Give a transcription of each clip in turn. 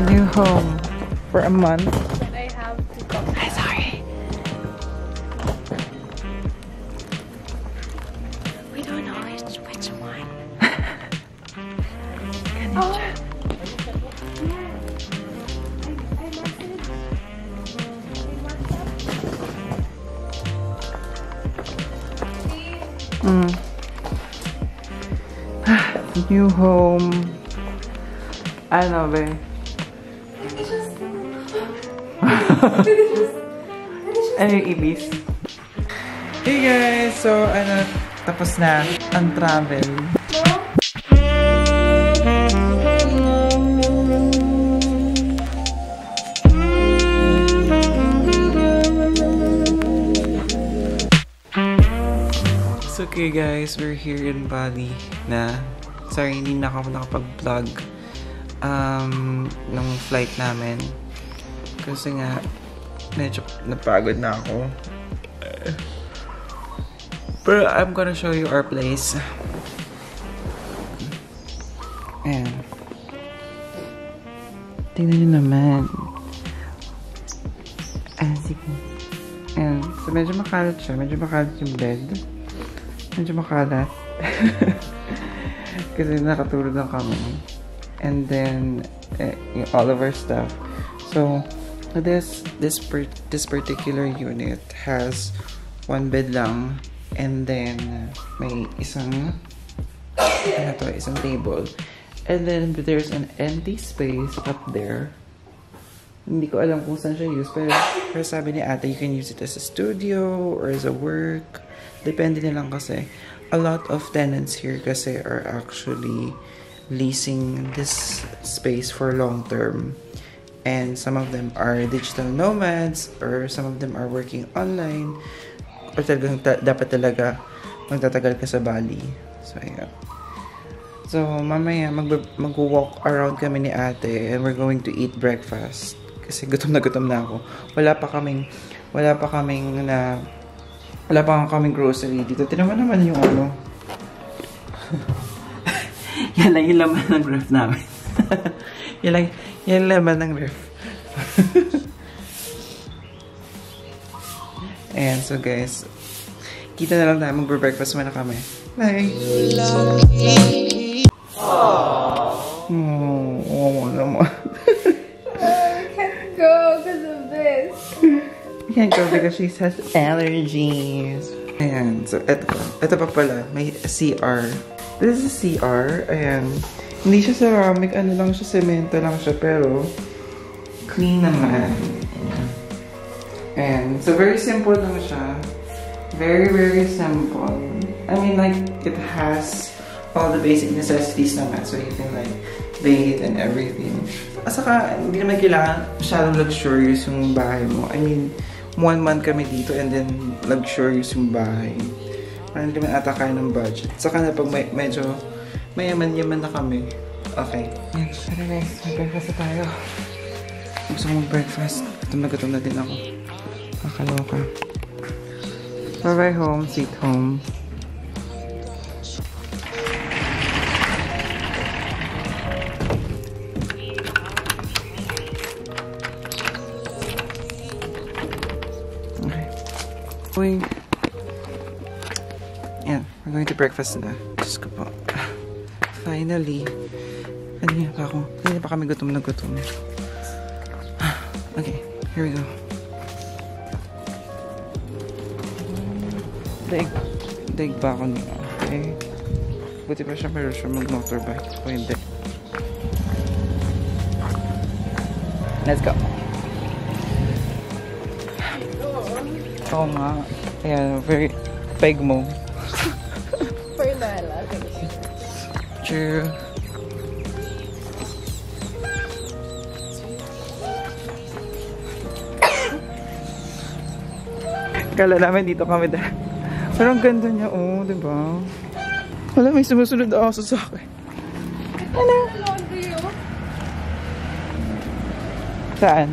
a new home for a month. But I have to go. I'm sorry. We don't know which one. Oh. New home. I don't know, babe. Ano yung ibis? Hey guys! So, ano, tapos na ang travel. So, okay guys, we're here in Bali na. Sorry, hindi na ako nakapag-vlog ng flight namin. Kasi nga, medyo napagod na ako. Pero I'm gonna show you our place. Ayan. Tingnan nyo naman. Ayan, sige. Ayan. So, medyo makalat siya. Medyo makalat yung bed. Medyo makalat. Kasi nakatulog lang kami. And then, all of our stuff. So, this particular unit has one bed lang. And then, may isang, ano to, isang table. And then, there's an empty space up there. Hindi ko alam kung saan siya use. Pero sabi ni ate, you can use it as a studio or as a work. Depende na lang kasi. A lot of tenants here kasi are actually leasing this space for long term. And some of them are digital nomads or some of them are working online. Or talagang dapat talaga magtatagal ka sa Bali. So, yeah. So, mamaya mag-walk around kami ni ate and we're going to eat breakfast. Kasi gutom na ako. Wala pa kaming grocery dito. Tinaman naman yung ano. Yan lang yung laman ng ref namin. Yan lang yung laman ng ref. Ayan, so guys. Kita na lang tayo. Mag-breakfast muna kami. Bye! Aww! Oo naman. I can't go because of this. I can't go because she has allergies. Ayan. So, eto pa pala. May CR. This is a CR. Ayan. Hindi siya ceramic. Ano lang siya. Semento lang siya. Pero, clean naman. Ayan. So, very simple lang siya. Very, very simple. I mean, like, it has all the basic necessities naman. So, you can, like, bathe and everything. At saka, hindi naman kailangan masyadong luxurious yung bahay mo. I mean, 1 month kami dito and then luxurious yung bahay. Parang naman ata kaya ng budget. Saka na pag medyo mayaman-yaman na kami. Okay. Tara guys, mag-breakfast na tayo. Gusto ko mag-breakfast. Gutom na din ako. Nakakaloka. Bye-bye home, sweet home. Yan, we're going to breakfast na. Diyos ko po. Finally. Kanina pa kami gutom na gutom. Okay, here we go. Daig ba ako nila? Okay. Buti pa siya pero siya mag-motorbike. Pwede. Let's go. Oo nga. Ayan, very peg mo. Very nala. True. Kala namin dito kami dahil. Pero ang ganda niya, oh, diba? Wala, may sumusunod ako sa akin. Ano? Saan?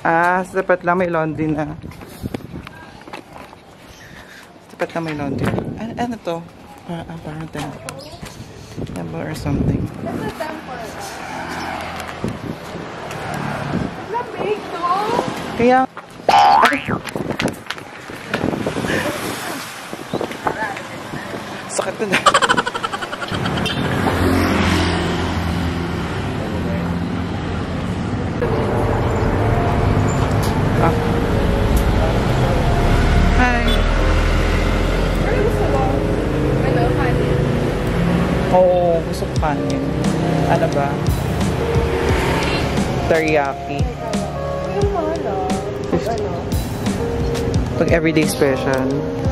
Ah, dapat lang may laundry na. Dapat lang may laundry. Ano to? Parang tent. temple or something. That's a temple. It's not big though. Kaya. Sakit na. Kanin. Ano ba? Teriyaki. Pag everyday special.